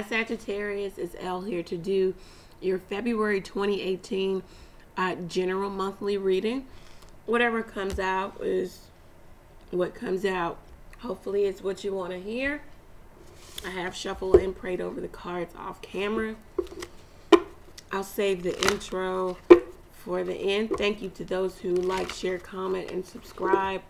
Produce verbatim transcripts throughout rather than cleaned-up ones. Hi Sagittarius, it's Elle here to do your February twenty eighteen uh, general monthly reading. Whatever comes out is what comes out. Hopefully it's what you want to hear. I have shuffled and prayed over the cards off camera. I'll save the intro for the end. Thank you to those who like, share, comment, and subscribe.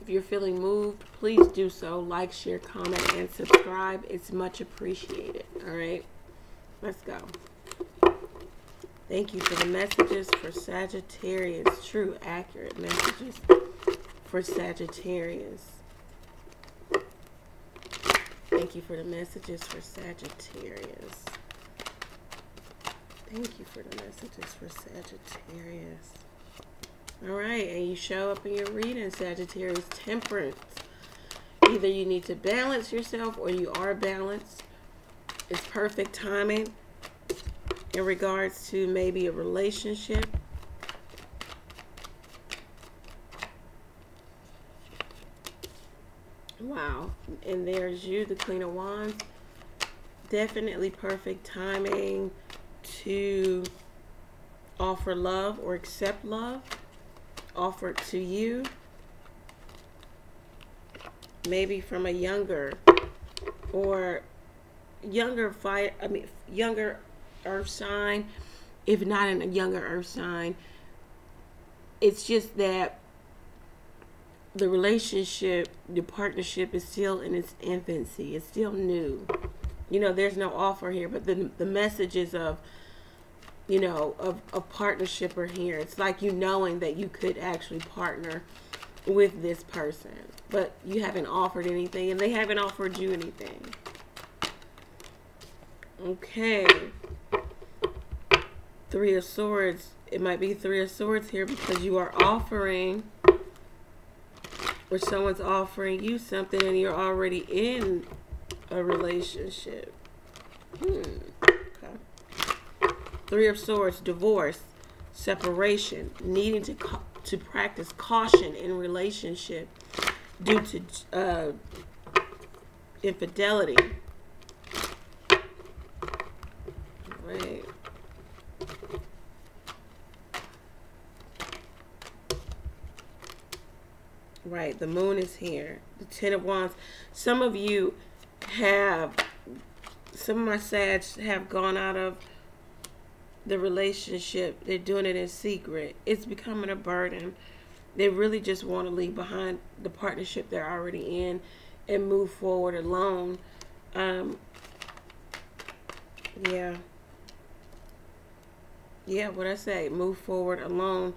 If you're feeling moved, please do so. Like, share, comment, and subscribe. It's much appreciated. All right, let's go. Thank you for the messages for Sagittarius. True, accurate messages for Sagittarius. Thank you for the messages for Sagittarius. Thank you for the messages for Sagittarius. All right, and you show up in your reading, Sagittarius. Temperance. Either you need to balance yourself or you are balanced. It's perfect timing in regards to maybe a relationship. Wow, and there's you, the Queen of Wands. Definitely perfect timing to offer love or accept love offered to you, maybe from a younger or younger fire I mean younger earth sign. If not in a younger earth sign, it's just that the relationship, the partnership is still in its infancy. It's still new. You know, there's no offer here, but the, the messages of you know, of a partnership or here. It's like you knowing that you could actually partner with this person, but you haven't offered anything and they haven't offered you anything. Okay. Three of Swords. It might be Three of Swords here because you are offering or someone's offering you something and you're already in a relationship. Hmm. Three of Swords, divorce, separation, needing to to practice caution in relationship due to uh, infidelity. Right. Right, the moon is here. The Ten of Wands. Some of you have, some of my Sags have gone out of the relationship. They're doing it in secret. It's becoming a burden. They really just want to leave behind the partnership they're already in and move forward alone. Um, yeah. Yeah, what I say, move forward alone.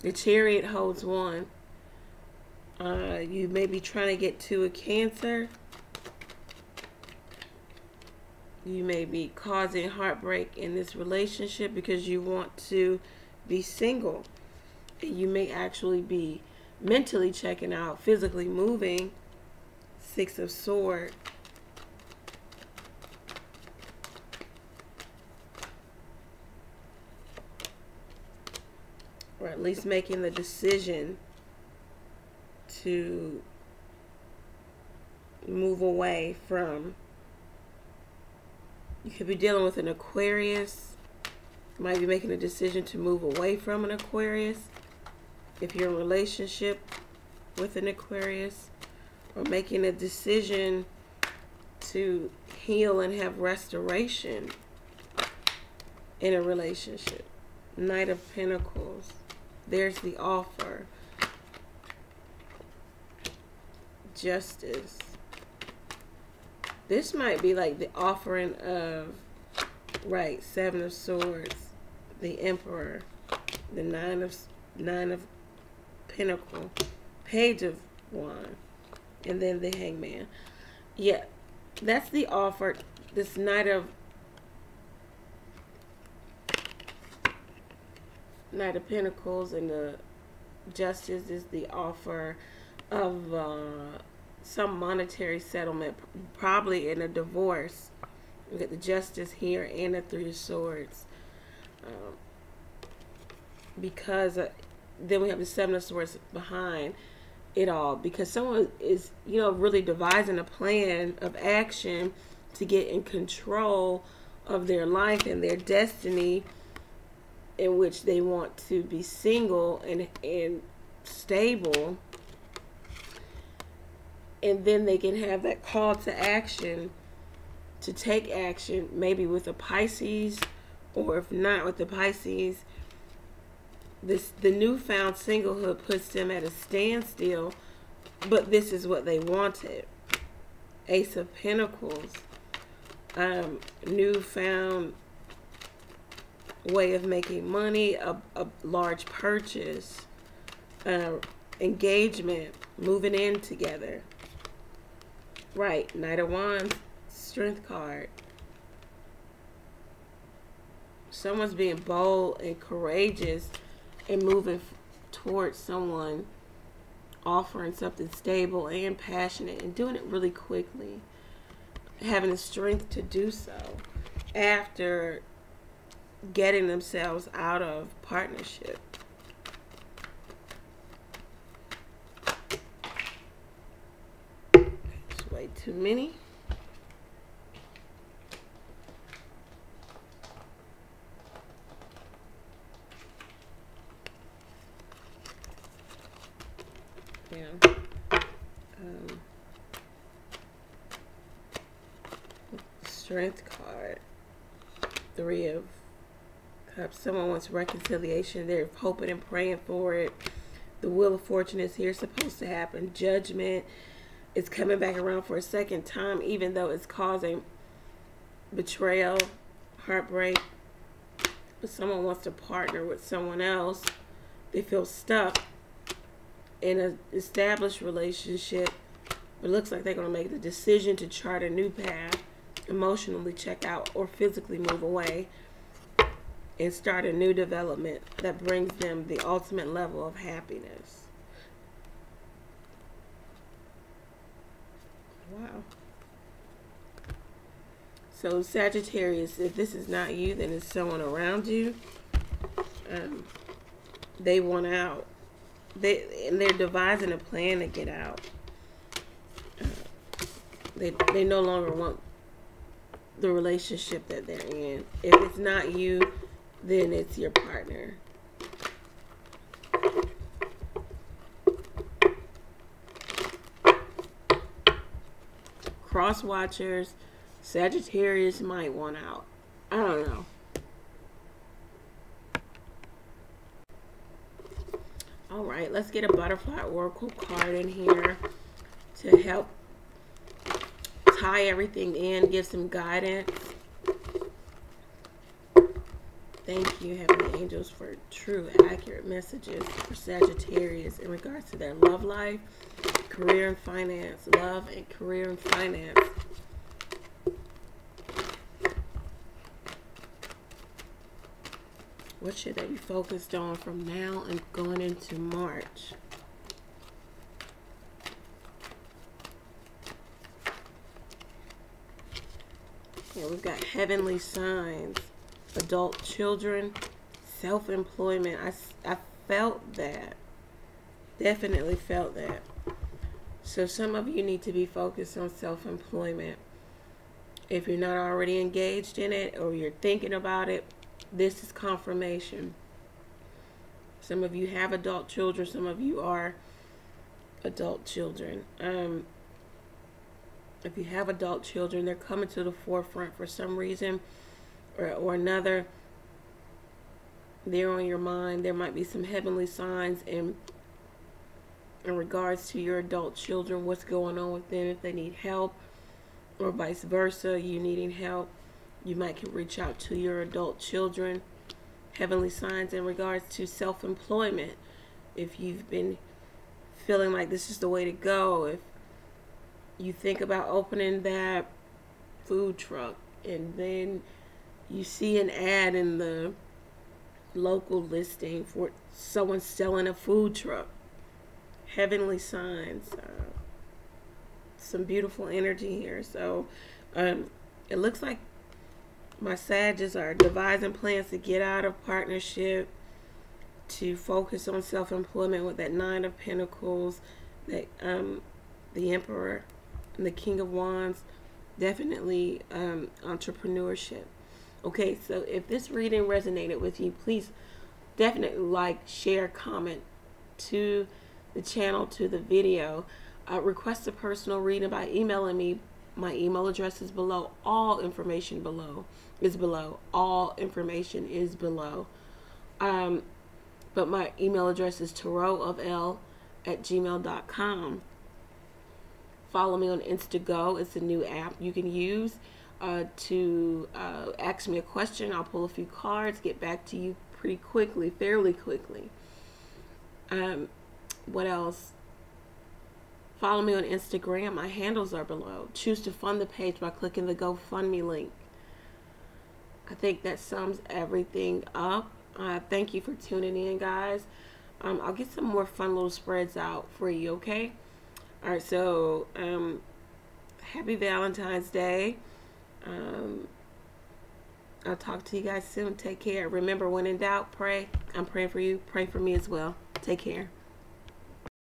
The Chariot holds one. Uh, you may be trying to get to a Cancer. You may be causing heartbreak in this relationship because you want to be single. You may actually be mentally checking out, physically moving. Six of Swords. Or at least making the decision to move away from. You could be dealing with an Aquarius. You might be making a decision to move away from an Aquarius if you're in a relationship with an Aquarius, or making a decision to heal and have restoration in a relationship. Knight of Pentacles. There's the offer. Justice. This might be like the offering of, right, Seven of Swords, the Emperor, the Nine of Nine of Pentacle, Page of Wand, and then the Hangman. Yeah, that's the offer. This Knight of Knight of Pentacles and the Justice is the offer of uh some monetary settlement, probably in a divorce. We get the Justice here and the Three of Swords. Um, because uh, then we have the Seven of Swords behind it all. Because someone is, you know, really devising a plan of action to get in control of their life and their destiny, in which they want to be single and, and stable. And then they can have that call to action to take action, maybe with a Pisces, or if not with the Pisces, this the newfound singlehood puts them at a standstill, but this is what they wanted. Ace of Pentacles, um, newfound way of making money, a, a large purchase, uh, engagement, moving in together. Right, Knight of Wands, Strength card. Someone's being bold and courageous and moving towards someone, offering something stable and passionate and doing it really quickly, having the strength to do so after getting themselves out of partnership. It's way too many. Yeah. Um, strength card. Three of Cups. Someone wants reconciliation. They're hoping and praying for it. The Wheel of Fortune is here. Supposed to happen. Judgment is coming back around for a second time, even though it's causing betrayal, heartbreak. But someone wants to partner with someone else. They feel stuck in an established relationship, but looks like they're going to make the decision to chart a new path, emotionally check out, or physically move away and start a new development that brings them the ultimate level of happiness. Wow. So Sagittarius, if this is not you, then it's someone around you. Um, they want out. They, and they're devising a plan to get out. Uh, they, they no longer want the relationship that they're in. If it's not you, then it's your partner. Cross watchers, Sagittarius might want out. I don't know. All right, let's get a butterfly oracle card in here to help tie everything in, give some guidance. Thank you, Heavenly Angels, for true, accurate messages for Sagittarius in regards to their love life, career and finance, love and career and finance. What should they be focused on from now and going into March? Yeah, we've got heavenly signs, adult children, self-employment. I, I felt that. Definitely felt that. So some of you need to be focused on self-employment. If you're not already engaged in it or you're thinking about it, this is confirmation. Some of you have adult children. Some of you are adult children. Um, if you have adult children, they're coming to the forefront for some reason or, or another. They're on your mind. There might be some heavenly signs in, in regards to your adult children, what's going on with them, if they need help or vice versa, you needing help. You might can reach out to your adult children. Heavenly signs in regards to self-employment. If you've been feeling like this is the way to go, if you think about opening that food truck and then you see an ad in the local listing for someone selling a food truck. Heavenly signs. Uh, some beautiful energy here. So um, it looks like my Sages are devising plans to get out of partnership, to focus on self-employment with that Nine of Pentacles, that um, the Emperor, and the King of Wands, definitely um, entrepreneurship. Okay, so if this reading resonated with you, please definitely like, share, comment to the channel, to the video. Uh, request a personal reading by emailing me. My email address is below. All information below is below. All information is below. Um, but my email address is tarotofelle at gmail dot com. Follow me on InstantGo. It's a new app you can use uh, to uh, ask me a question. I'll pull a few cards, get back to you pretty quickly, fairly quickly. Um, what else? Follow me on Instagram. My handles are below. Choose to fund the page by clicking the GoFundMe link. I think that sums everything up. Uh, thank you for tuning in, guys. Um, I'll get some more fun little spreads out for you, okay? All right, so um, happy Valentine's Day. Um, I'll talk to you guys soon. Take care. Remember, when in doubt, pray. I'm praying for you. Pray for me as well. Take care.